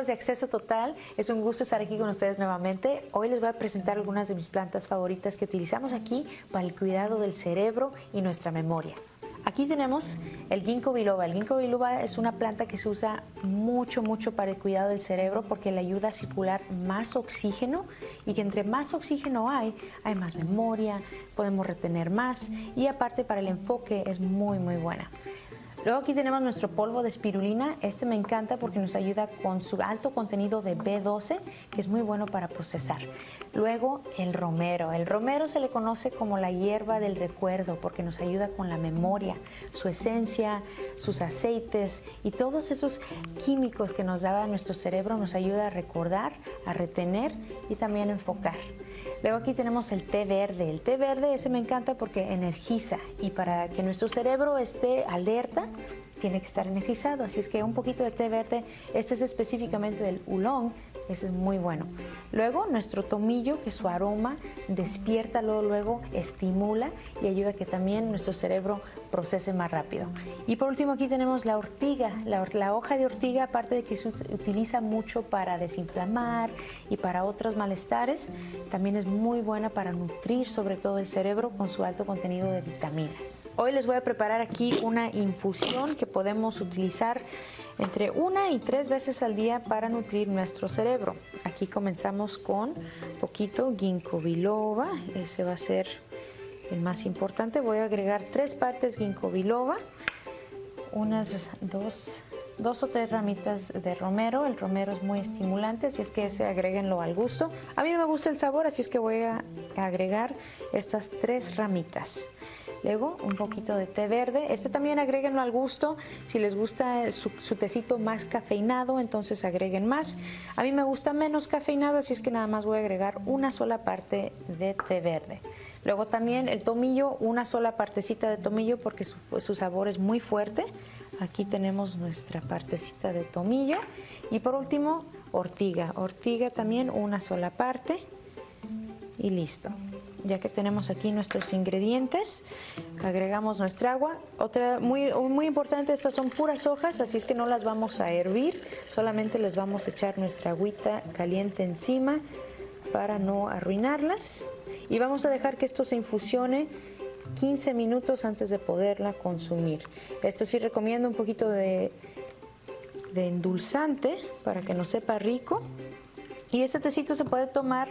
amigos de Acceso Total, es un gusto estar aquí con ustedes nuevamente. Hoy les voy a presentar algunas de mis plantas favoritas que utilizamos aquí para el cuidado del cerebro y nuestra memoria. Aquí tenemos el ginkgo biloba. El ginkgo biloba es una planta que se usa mucho para el cuidado del cerebro porque le ayuda a circular más oxígeno, y que entre más oxígeno hay más memoria, podemos retener más, y aparte para el enfoque es muy buena. Luego aquí tenemos nuestro polvo de espirulina. Este me encanta porque nos ayuda con su alto contenido de B12, que es muy bueno para procesar. Luego el romero. El romero se le conoce como la hierba del recuerdo porque nos ayuda con la memoria, su esencia, sus aceites y todos esos químicos que nos daba nuestro cerebro. Nos ayuda a recordar, a retener y también a enfocar. Luego aquí tenemos el té verde. El té verde, ese me encanta porque energiza, y para que nuestro cerebro esté alerta tiene que estar energizado, así es que un poquito de té verde. Este es específicamente del oolong, ese es muy bueno. Luego nuestro tomillo, que su aroma despierta, luego estimula y ayuda a que también nuestro cerebro procese más rápido. Y por último aquí tenemos la ortiga, la hoja de ortiga. Aparte de que se utiliza mucho para desinflamar y para otros malestares, también es muy buena para nutrir sobre todo el cerebro con su alto contenido de vitaminas. Hoy les voy a preparar aquí una infusión que podemos utilizar entre 1 y 3 veces al día para nutrir nuestro cerebro. Aquí comenzamos con poquito ginkgo biloba, ese va a ser el más importante. Voy a agregar 3 partes ginkgo biloba, unas 2 o 3 ramitas de romero. El romero es muy estimulante, así es que ese agréguenlo al gusto. A mí no me gusta el sabor, así es que voy a agregar estas 3 ramitas. Luego un poquito de té verde. Este también agréguenlo al gusto. Si les gusta su tecito más cafeinado, entonces agreguen más. A mí me gusta menos cafeinado, así es que nada más voy a agregar una sola parte de té verde. Luego también el tomillo, una sola partecita de tomillo porque su sabor es muy fuerte. Aquí tenemos nuestra partecita de tomillo. Y por último, ortiga. Ortiga también una sola parte y listo. Ya que tenemos aquí nuestros ingredientes, agregamos nuestra agua. Otra muy importante, estas son puras hojas, así es que no las vamos a hervir, solamente les vamos a echar nuestra agüita caliente encima para no arruinarlas. Y vamos a dejar que esto se infusione 15 minutos antes de poderla consumir. Esto sí recomiendo un poquito de endulzante para que nos sepa rico. Y este tecito se puede tomar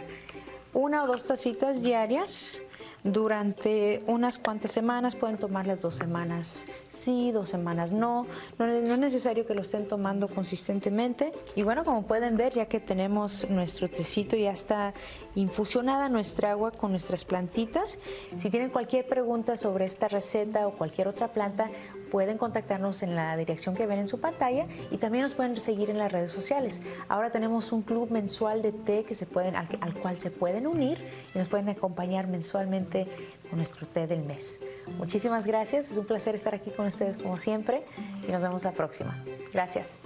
1 o 2 tacitas diarias durante unas cuantas semanas. Pueden tomarlas 2 semanas sí, 2 semanas no. No es necesario que lo estén tomando consistentemente. Y bueno, como pueden ver, ya que tenemos nuestro tecito, ya está infusionada nuestra agua con nuestras plantitas. Si tienen cualquier pregunta sobre esta receta o cualquier otra planta, pueden contactarnos en la dirección que ven en su pantalla, y también nos pueden seguir en las redes sociales. Ahora tenemos un club mensual de té que al cual se pueden unir y nos pueden acompañar mensualmente con nuestro té del mes. Muchísimas gracias, es un placer estar aquí con ustedes como siempre, y nos vemos la próxima. Gracias.